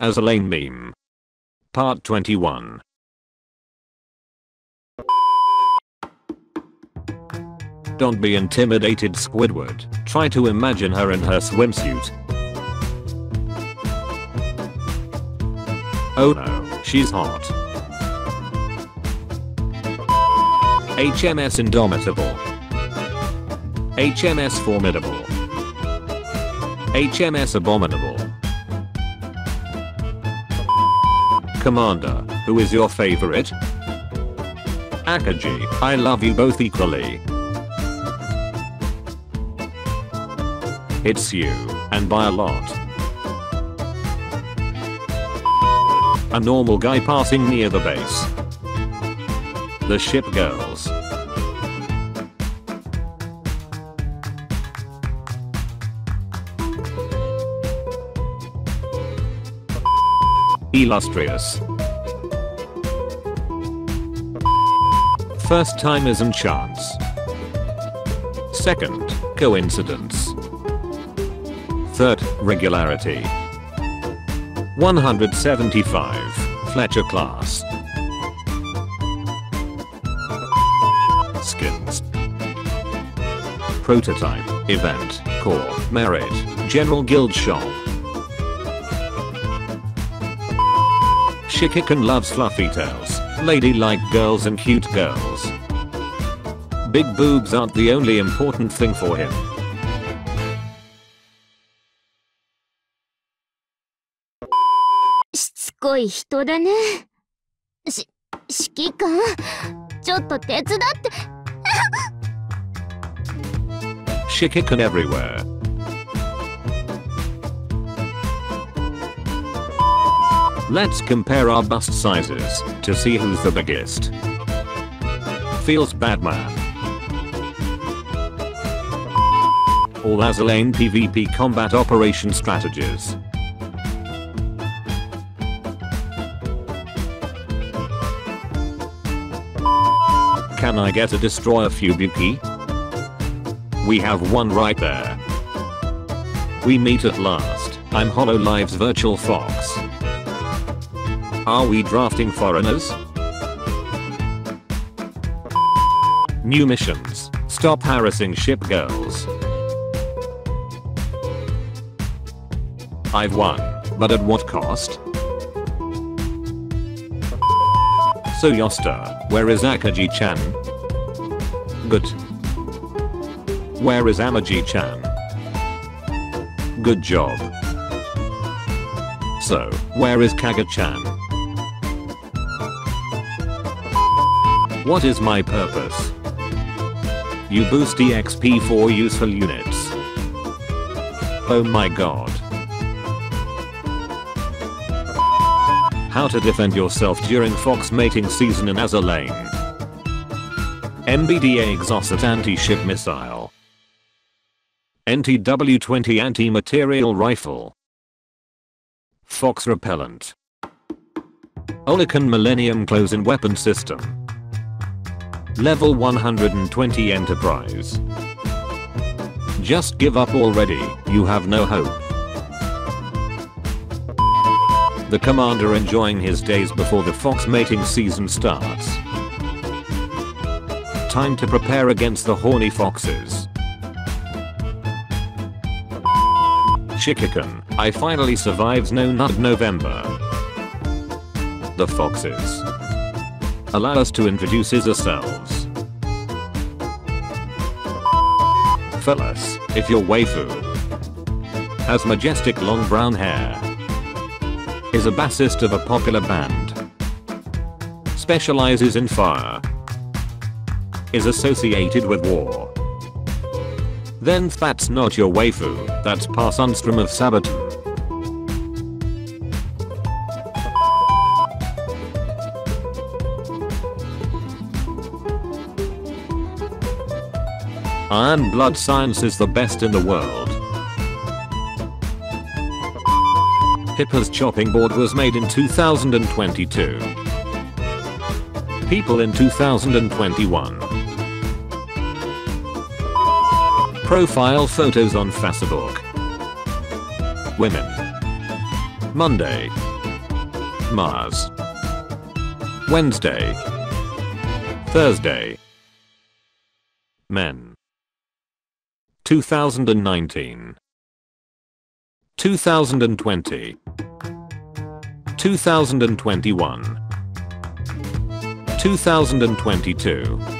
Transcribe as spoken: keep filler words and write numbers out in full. as a lane meme. Part twenty-one. Don't be intimidated, Squidward. Try to imagine her in her swimsuit. Oh no, she's hot. H M S Indomitable. H M S Formidable. H M S Abominable. Commander, who is your favorite? Akaji, I love you both equally. It's you, and by a lot. A normal guy passing near the base. The ship girls. Illustrious. First time isn't chance. Second, coincidence. Third, regularity. one hundred seventy-five, Fletcher class. Skins. Prototype, event, core, merit, general guild shop. Shikikan loves fluffy tails, ladylike girls and cute girls. Big boobs aren't the only important thing for him. Shikikan everywhere. Let's compare our bust sizes to see who's the biggest. Feels bad, man. All Azur Lane PvP combat operation strategies. Can I get a destroyer Fubuki? We have one right there. We meet at last. I'm HoloLive's virtual fox. Are we drafting foreigners? New missions. Stop harassing ship girls. I've won, but at what cost? So Yosta, where is Akaji-chan? Good. Where is Amagi-chan? Good job. So, where is Kaga-chan? What is my purpose? You boost E X P for useful units. Oh my god. How to defend yourself during fox mating season in Azur Lane. M B D A Exocet anti-ship missile. N T W twenty anti-material rifle. Fox repellent. Oerlikon Millennium close-in weapon system. Level one hundred twenty Enterprise. Just give up already, you have no hope. The commander enjoying his days before the fox mating season starts. Time to prepare against the horny foxes. Shikikan, I finally survives no nut November. The foxes. Allow us to introduce ourselves. Fellas, if your waifu has majestic long brown hair, is a bassist of a popular band, specializes in fire, is associated with war, then that's not your waifu, that's Par Sundström of Sabaton. Iron Blood Science is the best in the world. Pippa's chopping board was made in two thousand twenty-two. People in two thousand twenty-one. Profile photos on Facebook. Women. Monday, Mars, Wednesday, Thursday, Men, two thousand nineteen, two thousand twenty, two thousand twenty-one, two thousand twenty-two.